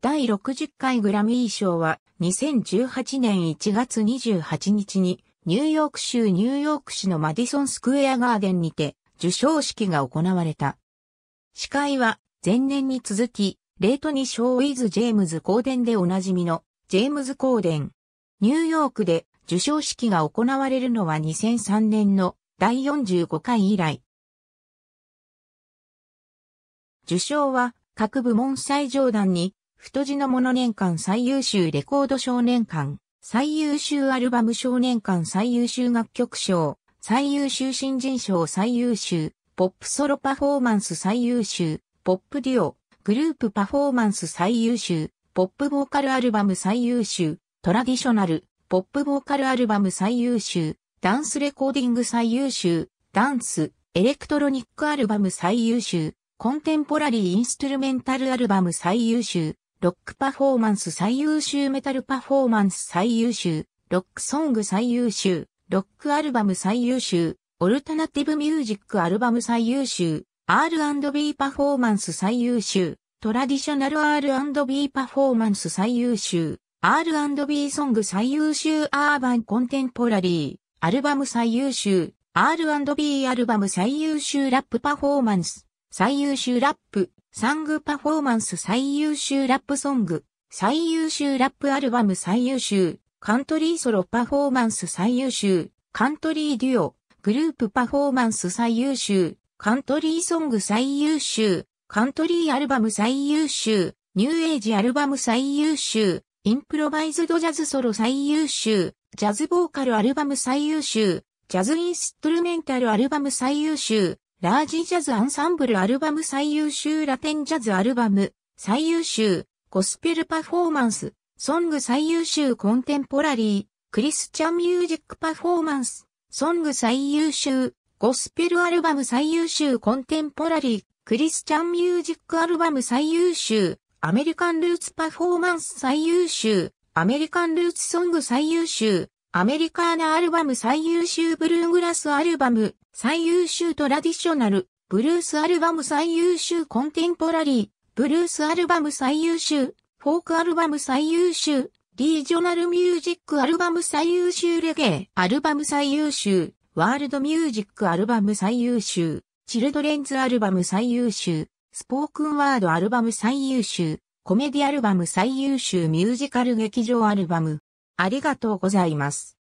第60回グラミー賞は2018年1月28日にニューヨーク州ニューヨーク市のマディソンスクエアガーデンにて授賞式が行われた。司会は前年に続きレートにショーウィズ・ジェームズ・コーデンでおなじみのジェームズ・コーデン。ニューヨークで授賞式が行われるのは2003年の第45回以来。受賞は各部門最上段に太字のもの年間最優秀レコード賞年間、最優秀アルバム賞年間最優秀楽曲賞、最優秀新人賞最優秀、ポップソロパフォーマンス最優秀、ポップデュオ、グループパフォーマンス最優秀、ポップボーカルアルバム最優秀、トラディショナル、ポップボーカルアルバム最優秀、ダンスレコーディング最優秀、ダンス、エレクトロニックアルバム最優秀、コンテンポラリーインストゥルメンタルアルバム最優秀、ロックパフォーマンス最優秀メタルパフォーマンス最優秀、ロックソング最優秀、ロックアルバム最優秀、オルタナティブミュージックアルバム最優秀、R&B パフォーマンス最優秀、トラディショナル R&B パフォーマンス最優秀、R&B ソング最優秀アーバンコンテンポラリー、アルバム最優秀、R&B アルバム最優秀ラップパフォーマンス、最優秀ラップ、サングパフォーマンス最優秀ラップソング、最優秀ラップアルバム最優秀、カントリーソロパフォーマンス最優秀、カントリーデュオ、グループパフォーマンス最優秀、カントリーソング最優秀、カントリーアルバム最優秀、ニューエイジアルバム最優秀、インプロバイズドジャズソロ最優秀、ジャズボーカルアルバム最優秀、ジャズインストゥルメンタルアルバム最優秀、ラージジャズアンサンブルアルバム最優秀ラテンジャズアルバム最優秀ゴスペルパフォーマンスソング最優秀コンテンポラリークリスチャンミュージックパフォーマンスソング最優秀ゴスペルアルバム最優秀コンテンポラリークリスチャンミュージックアルバム最優秀アメリカンルーツパフォーマンス最優秀アメリカンルーツソング最優秀アメリカーナアルバム最優秀ブルーグラスアルバム最優秀トラディショナルブルースアルバム最優秀コンテンポラリーブルースアルバム最優秀フォークアルバム最優秀リージョナルミュージックアルバム最優秀レゲエアルバム最優秀ワールドミュージックアルバム最優秀チルドレンズアルバム最優秀スポークンワードアルバム最優秀コメディアルバム最優秀ミュージカル劇場アルバムありがとうございます。